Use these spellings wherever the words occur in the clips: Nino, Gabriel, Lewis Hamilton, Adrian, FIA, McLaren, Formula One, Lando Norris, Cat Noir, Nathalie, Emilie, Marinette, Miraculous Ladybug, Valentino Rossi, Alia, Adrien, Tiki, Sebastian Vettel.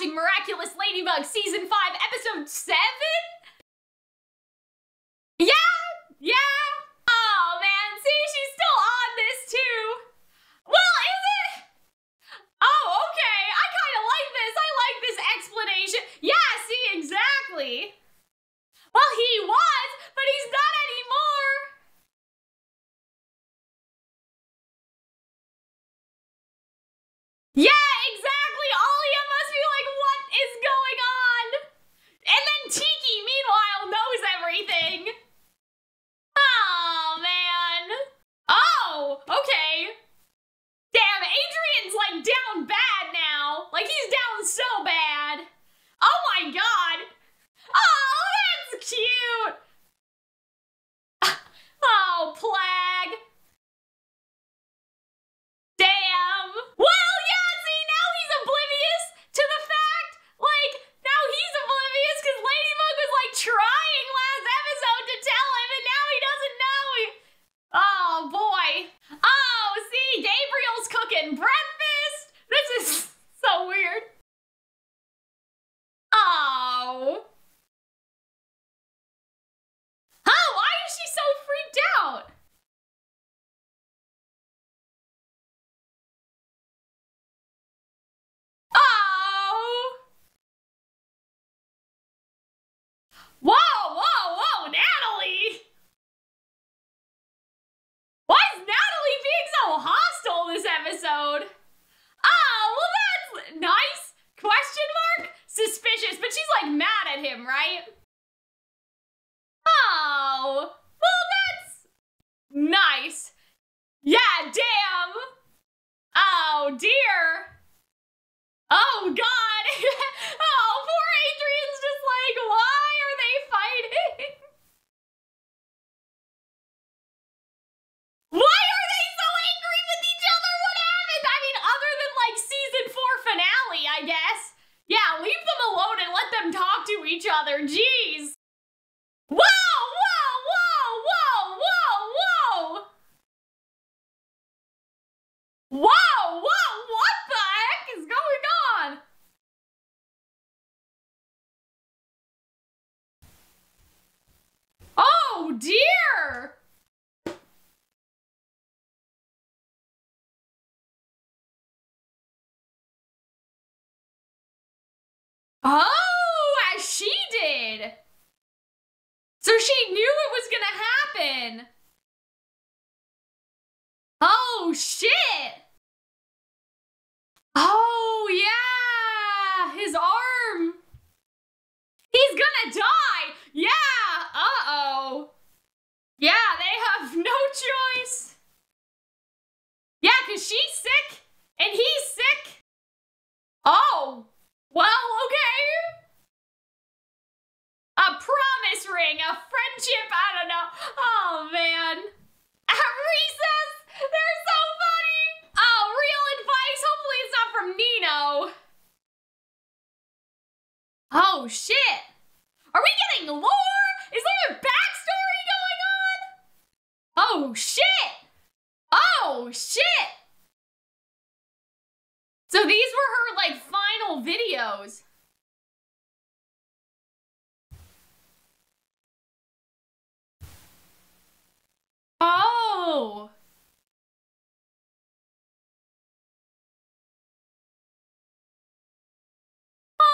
watching Miraculous Ladybug Season 5, Episode 7? Yeah! Yeah! Oh man, see, she's still on this too! Well, is it? Oh, okay, I kinda like this, I like this explanation. Yeah, see, exactly! Well, he was, but he's not anymore! Yeah, exactly! Alia must be like, what is going on? And then Tiki, meanwhile, knows everything! Oh, man! Oh, okay! Damn, Adrian's like down bad now! Like, he's down so bad! Oh my god! Oh, that's cute! Oh, Plague! Damn! Well, yeah, see, now he's oblivious to the fact, like, now he's oblivious because Ladybug was, like, trying last episode to tell him, and now he doesn't know! Oh, boy. Oh, see, Gabriel's cooking breakfast! This is so weird. Oh. Huh, why is she so freaked out? Oh! Whoa, whoa, whoa, Nathalie! Why is Nathalie being so hostile this episode? Oh, well that's nice! Question mark? Suspicious, but she's like mad at him, right? Oh, well that's nice. Yeah, damn. Oh dear. Oh god. Oh, poor Adrian's just like, why are they fighting? Why are they so angry with each other? What happened? I mean, other than like season 4 finale, I guess. Yeah, leave them alone and let them talk to each other. Jeez. Whoa, whoa, whoa, whoa, whoa, whoa! Whoa, whoa, what the heck is going on? Oh dear! Oh, as she did! So she knew it was gonna happen! Oh, shit! Oh, yeah! His arm! He's gonna die! Yeah! Uh-oh! Yeah, they have no choice! Yeah, cause she's sick, and he's sick! Oh! Well, okay! A promise ring, a friendship, I don't know. Oh, man. At recess, they're so funny. Oh, real advice. Hopefully it's not from Nino. Oh, shit. Are we getting lore? Is there a backstory going on? Oh, shit. Oh, shit. So these were her, like, final videos. Oh! Oh!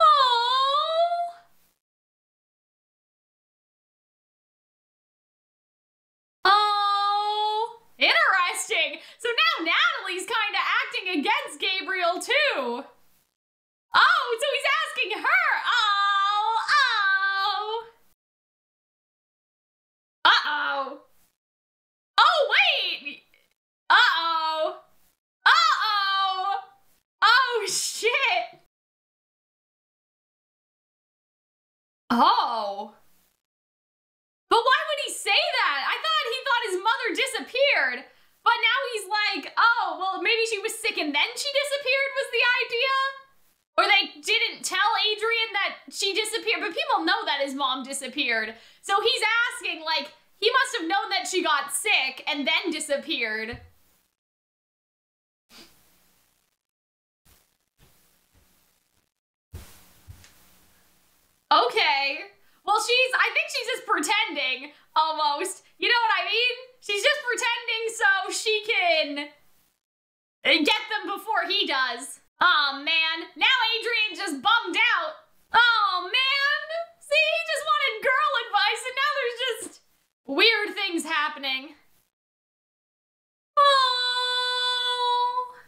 Oh! Oh! Interesting! So now Nathalie's kinda acting against Gabriel too! Oh! So he's asking her! Oh! Oh! Uh-oh. Oh, wait! Uh-oh. Uh-oh! Oh, shit! Oh. But why would he say that? I thought he thought his mother disappeared. But now he's like, oh, well, maybe she was sick and then she disappeared was the idea? Or they didn't tell Adrien that she disappeared. But people know that his mom disappeared. So he's asking, like, he must have known that she got sick and then disappeared. Well, I think she's just pretending, almost. You know what I mean? She's just pretending so she can get them before he does. Oh man, now Adrian's just bummed out. Oh man, see, he just wanted girl advice and now there's just weird things happening. Oh.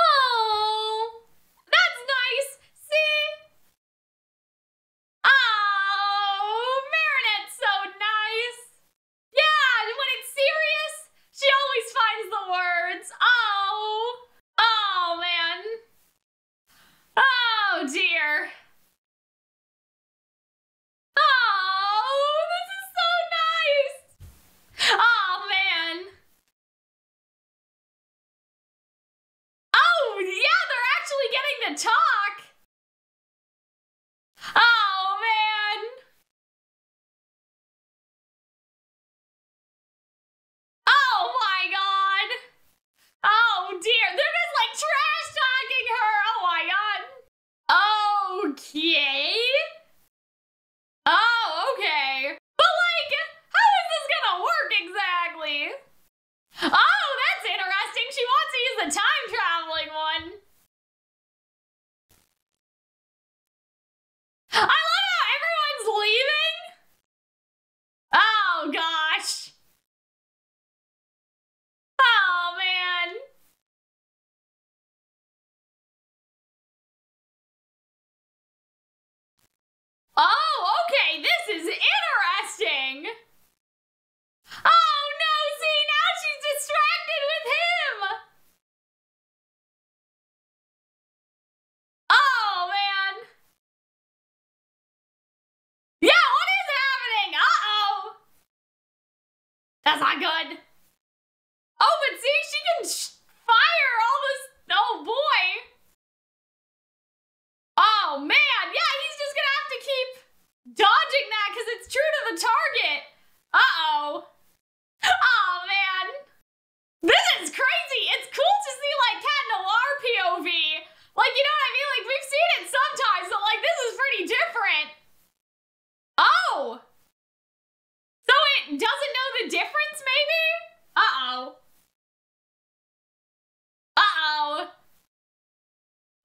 Oh. That's nice, see? Oh, Marinette's so nice. Yeah, when it's serious, she always finds the words. Oh. Oh, man. Oh, dear. Oh, this is so nice. Oh, man. Oh, yeah, they're actually getting to talk. Oh, man. Oh, my God. Oh, dear. They're just, like, trash talking her. Oh, my God. Okay. Oh, okay. But, like, how is this gonna work exactly? Oh, that's interesting. She wants to use the time-traveling one. I love how everyone's leaving. Oh, gosh. Oh, man. Oh, okay, this is interesting. Oh, no, see, now she's distracted with him. Oh, man. Yeah, what is happening? Uh-oh. That's not good. Oh, but see, she can fire all this, oh, boy. Oh, man, yeah, he's just gonna have to keep dodging that because it's true to the target. Uh-oh. Oh, man. This is crazy. It's cool to see, like, Cat Noir POV. Like, you know what I mean? Like, we've seen it sometimes, but, like, this is pretty different. Oh. So it doesn't know the difference, maybe? Uh-oh. Uh-oh.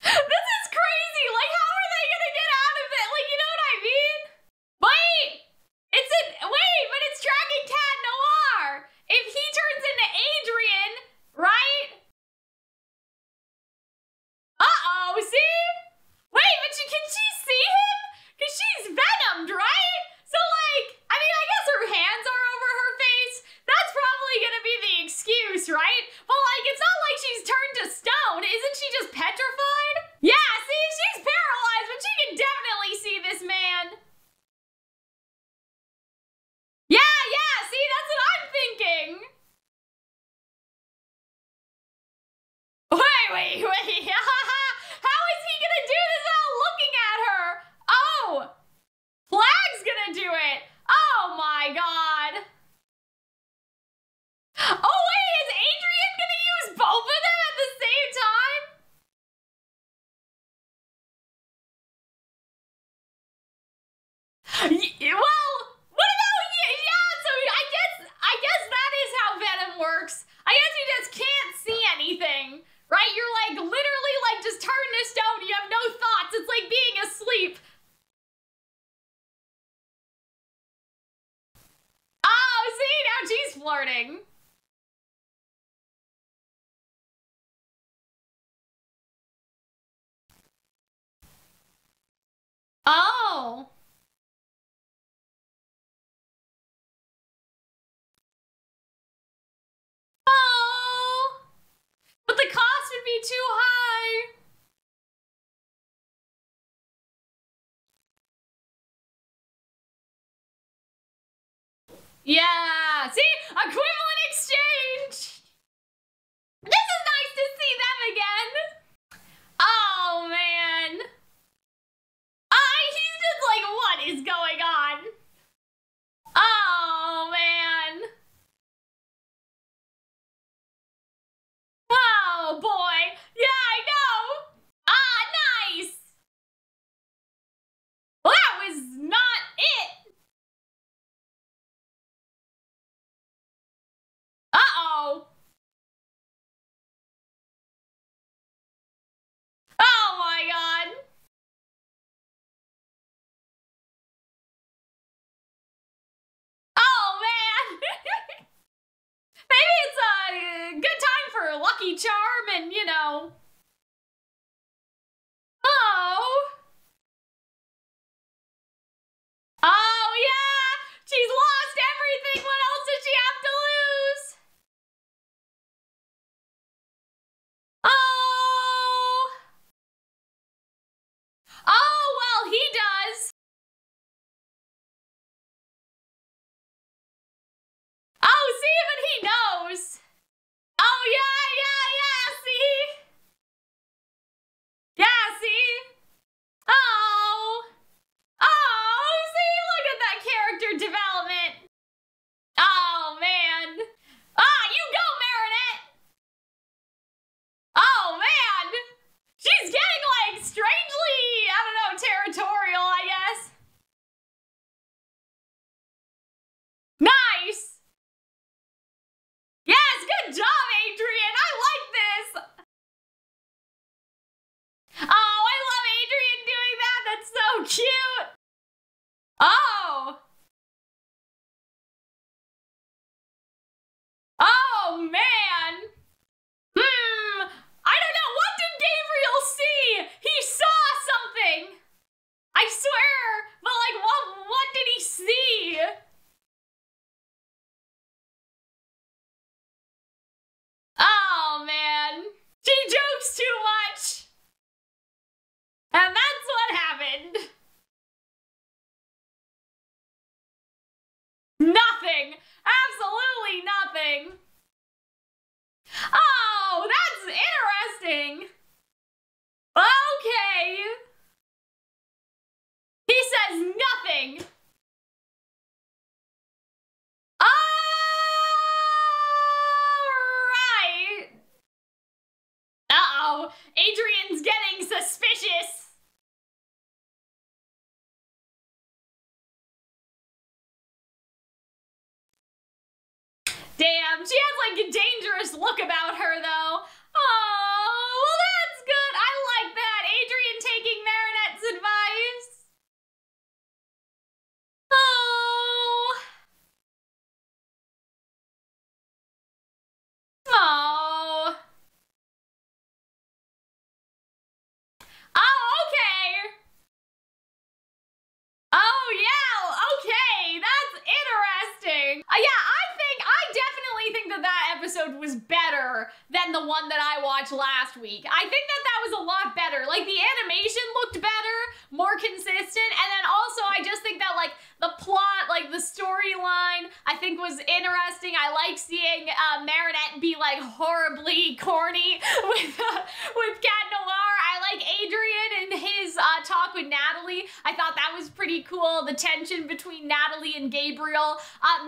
This is crazy. Like, how are they gonna get out of it? Like, you know what I mean? Wait. But it's tracking Cat Noir. If he turns into Adrien, right? Uh-oh, see? Wait, but can she see him? Because she's venomed, right? So, like, I mean, I guess her hands are over her face. That's probably gonna be the excuse, right? But, like, it's not like she's turned to stone. Isn't she just petrified? Yeah, see? She's paralyzed, but she can definitely see this man. Yeah, yeah, see? That's what I'm thinking. Wait. How is he gonna do this without looking at her? Oh! Flag's gonna do it. Oh, my God. Oh, wait, is Adrien gonna use both of them at the same time? Well, what about you? Yeah, so I guess that is how venom works. I guess you just can't see anything, right? You're, like, literally, like, just turned to stone. You have no thoughts. It's like being asleep. Oh, see, now she's flirting. Oh. Oh. But the cost would be too high. Yeah. See? Equivalent exchange. This is nice to see them again. Oh, man. He's just like, what is going on? Oh, man. Oh, boy. Yeah, I know. Ah, nice. Well, that lucky charm and, you know. Oh! Oh, yeah! She's lost everything! What else did she have to lose? Oh! Oh, well, he does! Oh, see, even he knows! Oh, yeah, see? Yeah, see? Oh! Oh, see, look at that character development. Oh, man. Ah, you go, Marinette! Oh, man! She's getting, like, strangely, I don't know, territorial, I guess. Nice! Yes, good job, Adrien! I like this! Oh, I love Adrien doing that! That's so cute! Oh! Oh, man! I don't know! What did Gabriel see? He saw something! I swear! But, like, what did he see? Oh, man. She jokes too much! And that's what happened. Nothing. Absolutely nothing. Oh, that's interesting. Okay. He says nothing. Uh-oh, Adrien's getting suspicious. Damn, she has like a dangerous look about her though. Oh, well that's good, I like that. Adrien taking Marinette's advice. Oh. Oh. Yeah, I definitely think that episode was better than the one that I watched last week. I think that was a lot better. Like, the animation looked better, more consistent, and then also I just think that, like, the plot, like, the storyline, I think was interesting. I like seeing Marinette be, like, horribly corny with Cat Noir. I like Adrien and his talk with Nathalie. I thought that was pretty cool, the tension between Nathalie and Gabriel.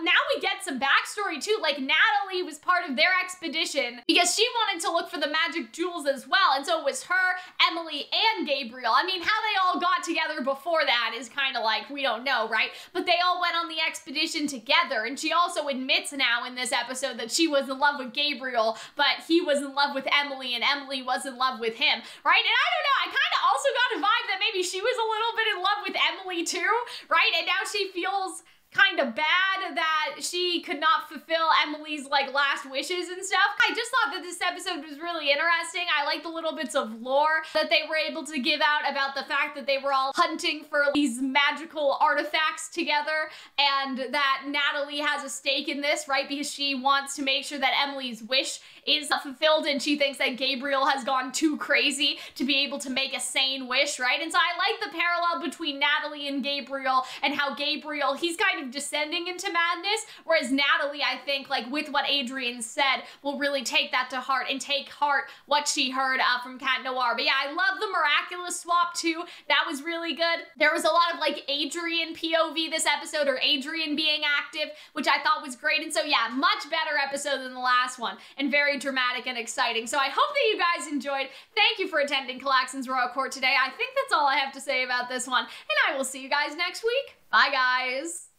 Now we get some backstory, too. Like, Nathalie was part of their expedition because she wanted to look for the magic jewels as well, and so it was her, Emilie, and Gabriel. I mean, how they all got together before that is kind of like, we don't know, right? But they all went on the expedition together, and she also admits now in this episode that she was in love with Gabriel, but he was in love with Emilie, and Emilie was in love with him, right? And I don't know, I kind of also got a vibe that maybe she was a little bit in love with Emilie too, right? And now she feels kind of bad that she could not fulfill Emilie's, like, last wishes and stuff. I just thought that this episode was really interesting. I liked the little bits of lore that they were able to give out about the fact that they were all hunting for these magical artifacts together and that Nathalie has a stake in this, right? Because she wants to make sure that Emilie's wish is fulfilled and she thinks that Gabriel has gone too crazy to be able to make a sane wish, right? And so I like the parallel between Nathalie and Gabriel and how Gabriel, he's kind of descending into madness, whereas Nathalie, I think, like, with what Adrien said, will really take that to heart and take heart what she heard from Cat Noir. But yeah, I love the miraculous swap too. That was really good. There was a lot of, like, Adrien POV this episode, or Adrien being active, which I thought was great. And so yeah, much better episode than the last one, and very dramatic and exciting. So I hope that you guys enjoyed. Thank you for attending Calaxon's Royal Court today. I think that's all I have to say about this one, and I will see you guys next week. Bye, guys.